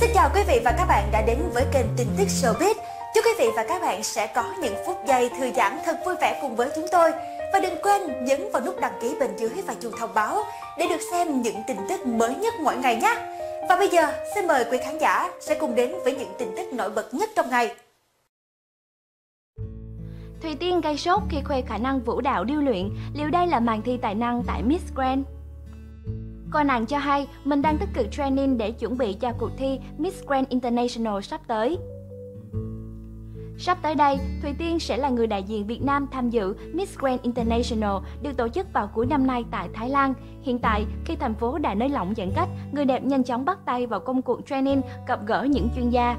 Xin chào quý vị và các bạn đã đến với kênh Tin Tức Showbiz. Chúc quý vị và các bạn sẽ có những phút giây thư giãn thật vui vẻ cùng với chúng tôi. Và đừng quên nhấn vào nút đăng ký bên dưới và chuông thông báo để được xem những tin tức mới nhất mỗi ngày nhé. Và bây giờ xin mời quý khán giả sẽ cùng đến với những tin tức nổi bật nhất trong ngày. Thùy Tiên gây sốt khi khoe khả năng vũ đạo điêu luyện, liệu đây là màn thi tài năng tại Miss Grand? Cô nàng cho hay mình đang tích cực training để chuẩn bị cho cuộc thi Miss Grand International sắp tới. Sắp tới đây, Thùy Tiên sẽ là người đại diện Việt Nam tham dự Miss Grand International được tổ chức vào cuối năm nay tại Thái Lan. Hiện tại, khi thành phố đã nới lỏng giãn cách, người đẹp nhanh chóng bắt tay vào công cuộc training, gặp gỡ những chuyên gia.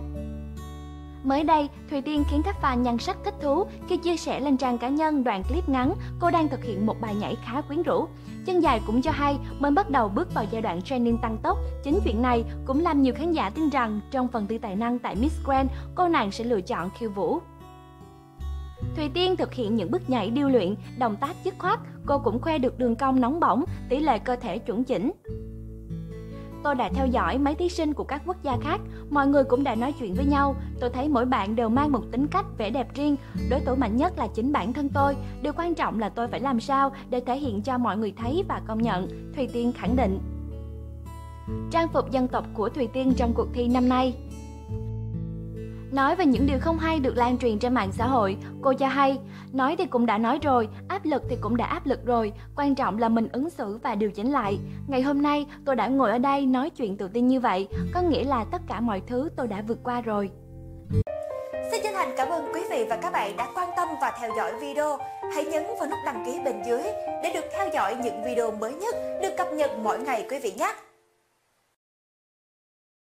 Mới đây, Thùy Tiên khiến các fan nhan sắc thích thú khi chia sẻ lên trang cá nhân đoạn clip ngắn cô đang thực hiện một bài nhảy khá quyến rũ. Chân dài cũng cho hay mới bắt đầu bước vào giai đoạn training tăng tốc. Chính chuyện này cũng làm nhiều khán giả tin rằng trong phần thi tài năng tại Miss Grand, cô nàng sẽ lựa chọn khiêu vũ. Thùy Tiên thực hiện những bước nhảy điêu luyện, động tác dứt khoát, cô cũng khoe được đường cong nóng bỏng, tỷ lệ cơ thể chuẩn chỉnh. Tôi đã theo dõi mấy thí sinh của các quốc gia khác, mọi người cũng đã nói chuyện với nhau. Tôi thấy mỗi bạn đều mang một tính cách, vẻ đẹp riêng. Đối thủ mạnh nhất là chính bản thân tôi. Điều quan trọng là tôi phải làm sao để thể hiện cho mọi người thấy và công nhận, Thùy Tiên khẳng định. Trang phục dân tộc của Thùy Tiên trong cuộc thi năm nay. Nói về những điều không hay được lan truyền trên mạng xã hội, cô cho hay, nói thì cũng đã nói rồi, áp lực thì cũng đã áp lực rồi, quan trọng là mình ứng xử và điều chỉnh lại. Ngày hôm nay, tôi đã ngồi ở đây nói chuyện tự tin như vậy, có nghĩa là tất cả mọi thứ tôi đã vượt qua rồi. Xin chân thành cảm ơn quý vị và các bạn đã quan tâm và theo dõi video. Hãy nhấn vào nút đăng ký bên dưới để được theo dõi những video mới nhất được cập nhật mỗi ngày quý vị nhé.